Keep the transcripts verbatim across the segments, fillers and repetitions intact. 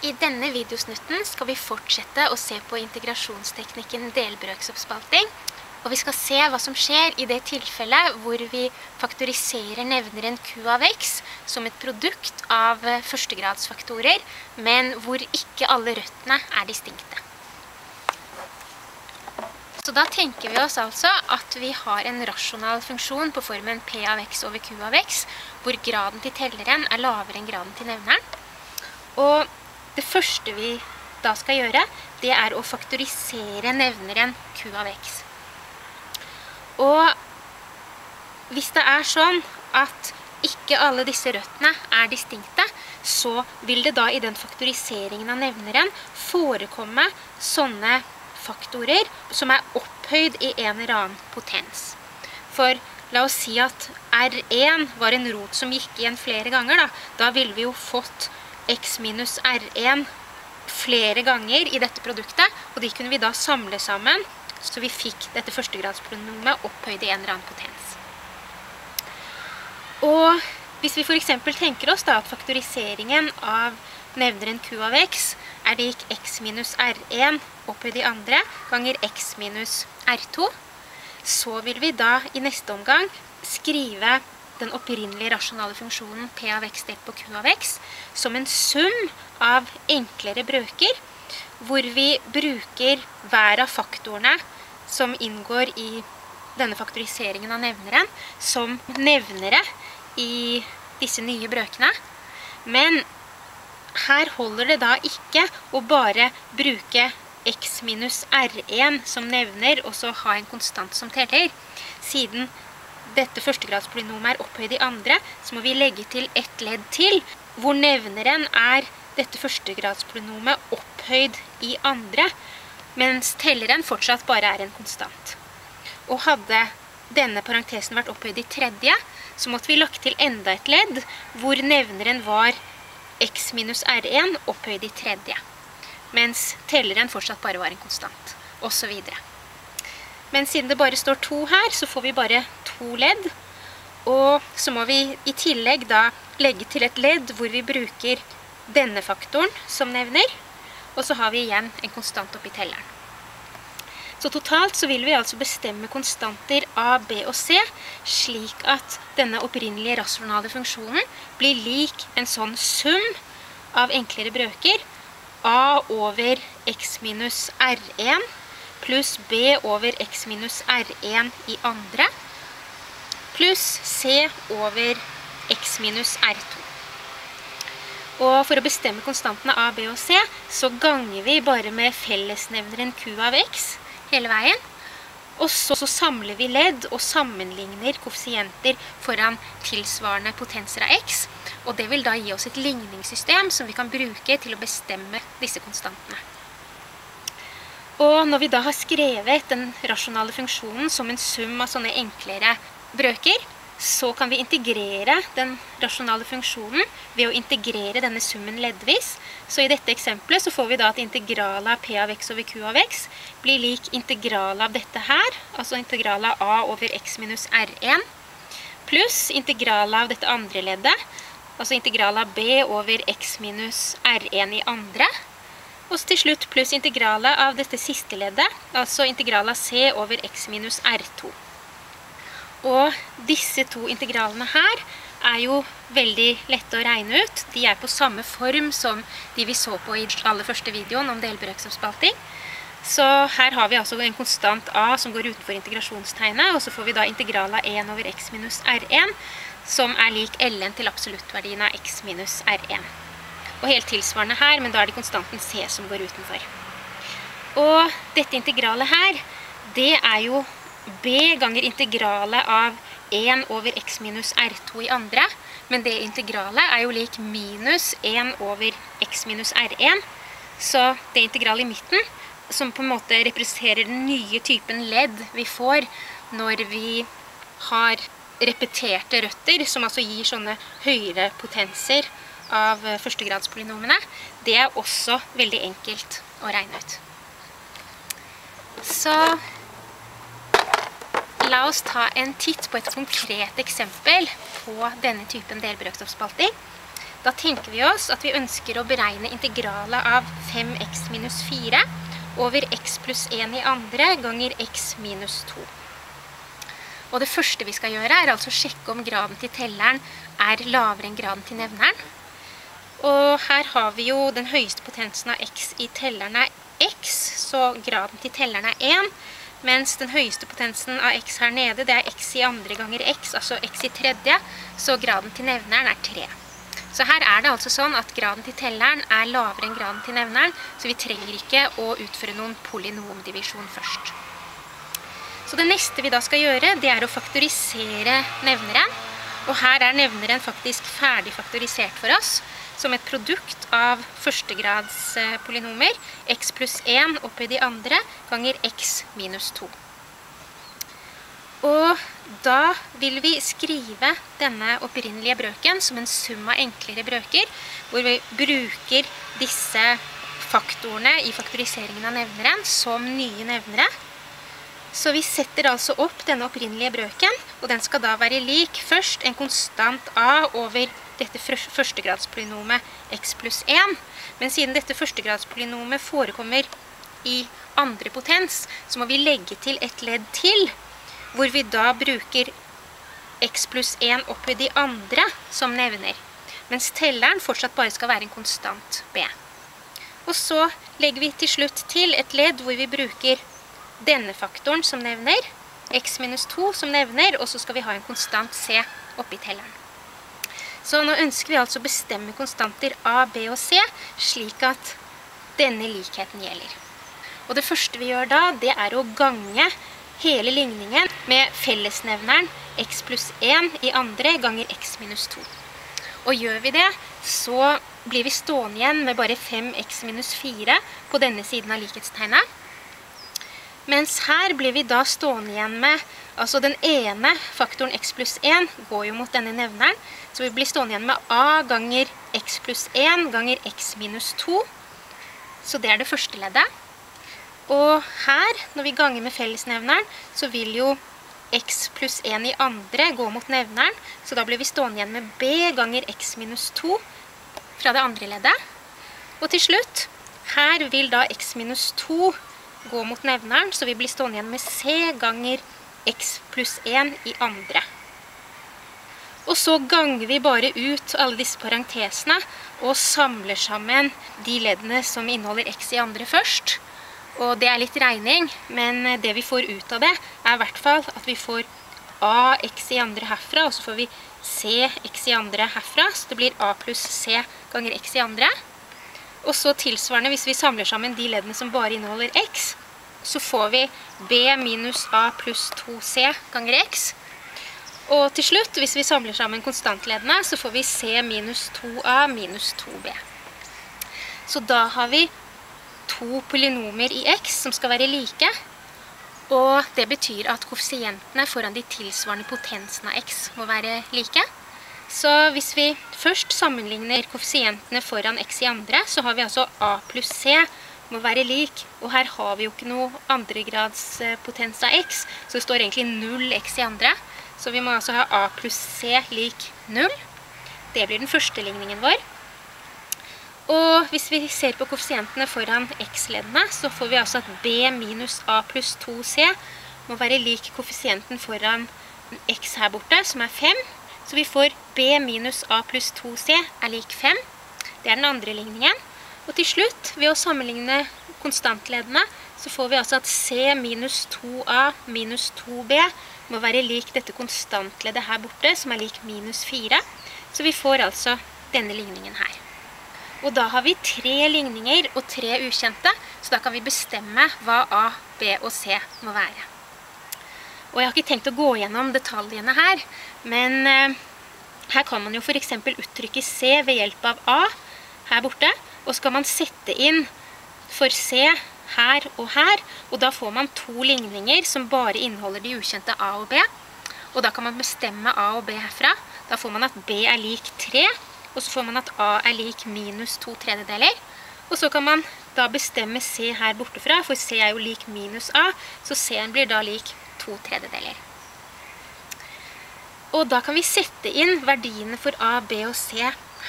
I denne videosnutten skal vi fortsette å se på integrasjonsteknikken delbrøksoppspalting, og vi skal se hva som skjer I det tilfellet hvor vi faktoriserer nevneren Q av X som et produkt av førstegradsfaktorer, men hvor ikke alle røttene er distinkte. Så da tenker vi oss altså at vi har en rasjonal funksjon på formen P av X over Q av X, hvor graden til telleren er lavere enn graden til nevneren. Og det første vi da skal gjøre, det er å faktorisere nevneren Q av X. Og hvis det er sånn at ikke alle disse røttene er distinkte, så vil det da I den faktoriseringen av nevneren forekomme sånne faktorer som er opphøyd I en eller annen potens. For la oss si at R én var en rot som gikk igjen flere ganger, da, da ville vi jo fått X minus R én flere ganger I dette produktet, og de kunne vi da samle sammen, så vi fikk dette førstegradspronomet opphøyd I en eller annen potens. Og hvis vi for eksempel tenker oss da at faktoriseringen av nevneren Q av X er lik X minus R én opphøyd I andre ganger X minus R to, så vil vi da I neste omgang skrive den opprinnelige rasjonale funksjonen P av X delt på Q av X som en sum av enklere brøker, hvor vi bruker hver av faktorene som inngår I denne faktoriseringen av nevneren som nevnere I disse nye brøkene. Men her holder det da ikke å bare bruke X minus R én som nevner og så ha en konstant som teller, siden dette førstegradspolynomet er opphøyd I andre, så må vi legge til et ledd til, hvor nevneren er dette førstegradspolynomet opphøyd I andre, mens telleren fortsatt bare er en konstant. Og hadde denne parentesen vært opphøyd I tredje, så måtte vi lagt til enda et ledd, hvor nevneren var X minus R én opphøyd I tredje, mens telleren fortsatt bare var en konstant, og så videre. Men siden det bare står to her, så får vi bare to ledd. Og så må vi I tillegg da legge til et ledd hvor vi bruker denne faktoren som nevner. Og så har vi igjen en konstant oppi telleren. Så totalt så vil vi altså bestemme konstanter A, B og C, slik at denne opprinnelige rasjonale funksjonen blir lik en sånn sum av enklere brøker. A over X minus R én. Pluss B over X minus R én I andre, pluss C over X minus R to. Og for å bestemme konstantene A, B og C, så ganger vi bare med fellesnevneren Q av X hele veien, og så, så samler vi ledd og sammenligner koeffisienter foran tilsvarende potenser av X, og det vil da gi oss et ligningssystem som vi kan bruke til å bestemme disse konstantene. Og når vi da har skrevet den rasjonale funksjonen som en sum av sånne enklere brøker, så kan vi integrere den rasjonale funksjonen ved å integrere denne summen leddvis. Så I dette eksempelet så får vi da at integralet av P av X over Q av X blir lik integralet av dette her, altså integralet av A over X minus R én, pluss integralet av dette andre leddet, altså integralet av B over X minus R én I andre, og så til slutt pluss integralet av dette siste leddet, altså integralet av C over X minus R to. Og disse to integralene her er jo veldig lette å regne ut. De er på samme form som de vi så på I den aller første videoen om delbrøksoppspalting. Så her har vi altså en konstant A som går utenfor integrasjonstegnet, og så får vi da integralet av en over X minus R én, som er lik ln til absoluttverdien av X minus R én. Og helt tilsvarende her, men da er det konstanten C som går utenfor. Og dette integralet her, det er jo B ganger integralet av en over X minus R to I andre, men det integralet er jo lik minus en over X minus R én, så det integralet I midten, som på en måte representerer den nye typen ledd vi får når vi har repeterte røtter, som altså gir sånne høyere potenser av førstegradspolynomene, det er også veldig enkelt å regne ut. Så la oss ta en titt på et konkret eksempel på denne typen delbrøksoppspalting. Da tenker vi oss at vi ønsker å beregne integralet av fem x minus fire over x pluss en i andre ganger x minus to. Og det første vi skal gjøre er altså å sjekke om graden til telleren er lavere enn graden til nevneren. Og her har vi jo den høyeste potensen av x i telleren er x, så graden til telleren er en, mens den høyeste potensen av x her nede, det er x i andre ganger x, altså x i tredje, så graden til nevneren er tre. Så her er det altså sånn at graden til telleren er lavere enn graden til nevneren, så vi trenger ikke å utføre noen polynomdivisjon først. Så det neste vi da skal gjøre, det er å faktorisere nevneren. Og her er nevneren faktisk ferdig faktorisert for oss, som et produkt av førstegrads polynomer, x pluss en oppi de andre, ganger x minus to. Og da vil vi skrive denne opprinnelige brøken som en sum av enklere brøker, hvor vi bruker disse faktorene i faktoriseringen av nevneren som nye nevnere. Så vi setter altså opp denne opprinnelige brøken, og den skal da være lik først en konstant a over dette førstegradspolynomet x pluss en. Men siden dette førstegradspolynomet forekommer i andre potens, så må vi legge til et ledd til, hvor vi da bruker x pluss en opp i de andre som nevner, mens telleren fortsatt bare skal være en konstant b. Og så legger vi til slutt til et ledd hvor vi bruker denne faktoren som nevner, x minus to som nevner, og så skal vi ha en konstant c oppi telleren. Så nå ønsker vi altså å bestemme konstanter a, b og c, slik at denne likheten gjelder. Og det første vi gjør da, det er å gange hele ligningen med fellesnevneren x pluss en i andre ganger x minus to. Og gjør vi det, så blir vi stående igjen med bare fem x minus fire på denne siden av likhetstegnet. Mens her blir vi da stående igjen med, altså den ene faktoren x pluss en går jo mot denne nevneren, så vi blir stående igjen med a ganger x pluss en ganger x minus to. Så det er det første leddet. Og her, når vi ganger med fellesnevneren, så vil jo x pluss en i andre gå mot nevneren, så da blir vi stående igjen med b ganger x minus to fra det andre leddet. Og til slutt, her vil da x minus to gå mot nevneren, så vi blir stående igjen med c ganger x pluss en i andre. Og så ganger vi bare ut alle disse parentesene og samler sammen de leddene som inneholder x i andre først. Og det er litt regning, men det vi får ut av det er i hvert fall at vi får a x i andre herfra, og så får vi c x i andre herfra, så det blir a pluss c ganger x i andre. Og så tilsvarende, hvis vi samler sammen de leddene som bare inneholder x, så får vi b minus a pluss to c ganger x. Og til slutt, hvis vi samler sammen konstantleddene, så får vi c minus to a minus to b. Så da har vi to polynomer i x som skal være like, og det betyr at koeffisientene foran de tilsvarende potensene av x må være like. Så hvis vi først sammenligner koeffisientene foran x i andre, så har vi altså a pluss c må være lik, og her har vi jo ikke noe andregrads potens av x, så det står egentlig null x i andre, så vi må altså ha a pluss c lik null. Det blir den første ligningen vår. Og hvis vi ser på koeffisientene foran x-leddene, så får vi altså at b minus a pluss to c må være lik koeffisienten foran x her borte, som er fem. Så vi får b minus a pluss to c er lik fem. Det er den andre ligningen. Og til slutt, ved å sammenligne konstantleddene, så får vi altså at c minus to a minus to b må være lik dette konstantleddet her borte, som er lik minus fire. Så vi får altså denne ligningen her. Og da har vi tre ligninger og tre ukjente, så da kan vi bestemme hva a, b og c må være. Og jeg har ikke tenkt å gå gjennom detaljene her, men her kan man jo for eksempel uttrykke C ved hjelp av A her borte, og så kan man sette inn for C her og her, og da får man to ligninger som bare inneholder de ukjente A og B, og da kan man bestemme A og B herfra. Da får man at B er lik tre, og så får man at A er lik minus to tredjedeler, og så kan man da bestemme C her bortefra, for C er jo lik minus A, så C-en blir da lik to tredjedeler. Og da kan vi sette inn verdiene for a, b og c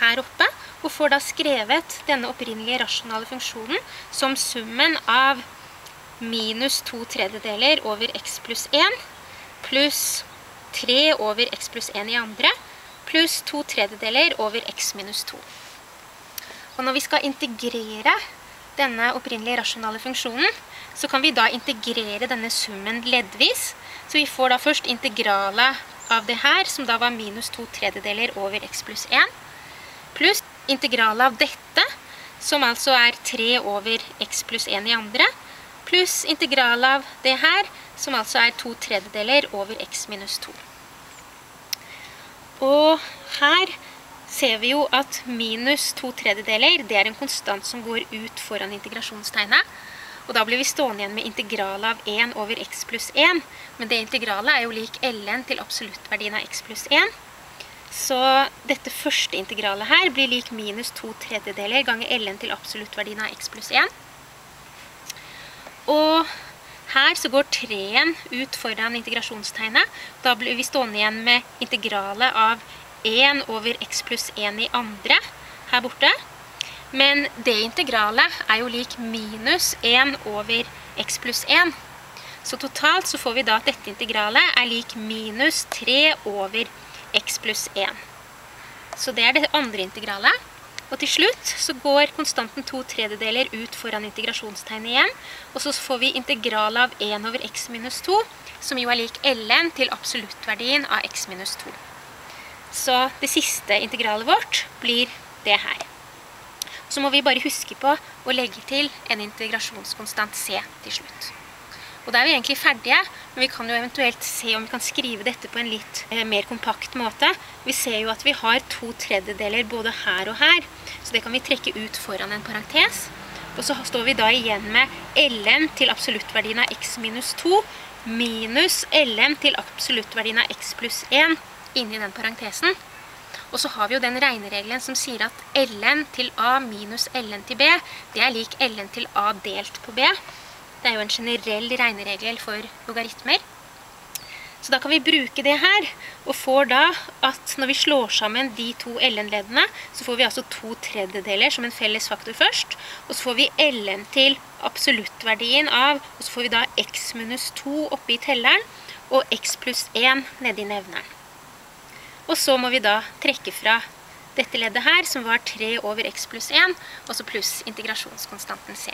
her oppe, og får da skrevet denne opprinnelige rasjonale funksjonen som summen av minus to tredjedeler over x pluss en, pluss tre over x pluss en i andre, pluss to tredjedeler over x minus to. Og når vi skal integrere denne opprinnelige rasjonale funksjonen, så kan vi da integrere denne summen leddvis. Så vi får da først integralet av det her, som da var minus to tredjedeler over x pluss en, pluss integralet av dette, som altså er tre over x pluss en i andre, pluss integralet av det her, som altså er to tredjedeler over x minus to. Og her ser vi jo at minus to tredjedeler, det er en konstant som går ut foran integrasjonstegnet. Og da blir vi stående igjen med integralet av en over x pluss en. Men det integralet er jo lik ln til absoluttverdien av x pluss en. Så dette første integralet her blir lik minus to tredjedeler ganger ln til absoluttverdien av x pluss en. Og her så går treeren ut foran integrasjonstegnet. Da blir vi stående igjen med integralet av en over x pluss en i andre her borte. Men det integralet er jo lik minus en over x pluss en. Så totalt så får vi da at dette integralet er lik minus tre over x pluss en. Så det er det andre integralet. Og til slutt så går konstanten to tredjedeler ut foran integrasjonstegnet igjen. Og så får vi integralet av en over x minus to, som jo er lik ln til absoluttverdien av x minus to. Så det siste integralet vårt blir det her. Så må vi bare huske på å legge til en integrasjonskonstant C til slutt. Og da er vi egentlig ferdige, men vi kan jo eventuelt se om vi kan skrive dette på en litt mer kompakt måte. Vi ser jo at vi har to tredjedeler både her og her, så det kan vi trekke ut foran en parentes. Og så står vi da igjen med ln til absoluttverdien av x minus to, minus ln til absoluttverdien av x pluss en inni den parentesen. Og så har vi jo den regneregelen som sier at ln til a minus ln til b, det er lik ln til a delt på b. Det er jo en generell regneregel for logaritmer. Så da kan vi bruke det her, og får da at når vi slår sammen de to ln-leddene, så får vi altså to tredjedeler som en felles faktor først, og så får vi ln til absoluttverdien av, og så får vi da x minus to oppe i telleren, og x pluss en nede i nevneren. Og så må vi da trekke fra dette leddet her, som var tre over x pluss en, og så pluss integrasjonskonstanten C.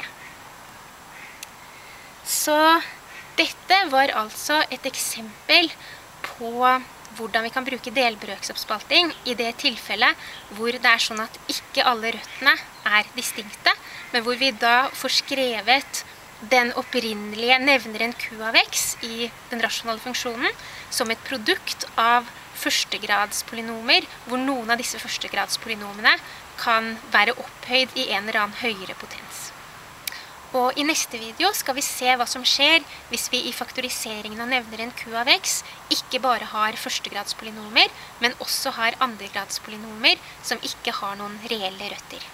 Så dette var altså et eksempel på hvordan vi kan bruke delbrøksoppspalting i det tilfellet hvor det er sånn at ikke alle røttene er distinkte, men hvor vi da får skrevet den opprinnelige nevneren Q av X i den rasjonale funksjonen som et produkt av førstegradspolynomer, hvor noen av disse førstegradspolynomene kan være opphøyd i en eller annen høyere potens. Og i neste video skal vi se hva som skjer hvis vi i faktoriseringen av nevneren Q av X ikke bare har førstegradspolynomer, men også har andregradspolynomer som ikke har noen reelle røtter.